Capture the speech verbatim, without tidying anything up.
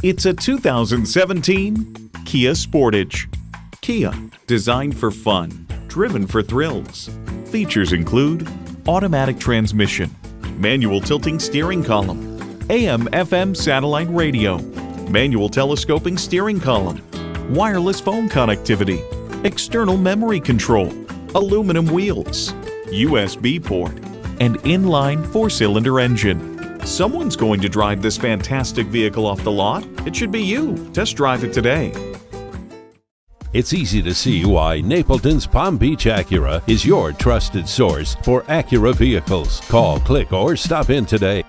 It's a two thousand seventeen Kia Sportage. Kia, designed for fun, driven for thrills. Features include automatic transmission, manual tilting steering column, A M F M satellite radio, manual telescoping steering column, wireless phone connectivity, external memory control, aluminum wheels, U S B port, and inline four-cylinder engine. Someone's going to drive this fantastic vehicle off the lot. It should be you. Test drive it today. It's easy to see why Napleton's Palm Beach Acura is your trusted source for Acura vehicles. Call, click, or stop in today.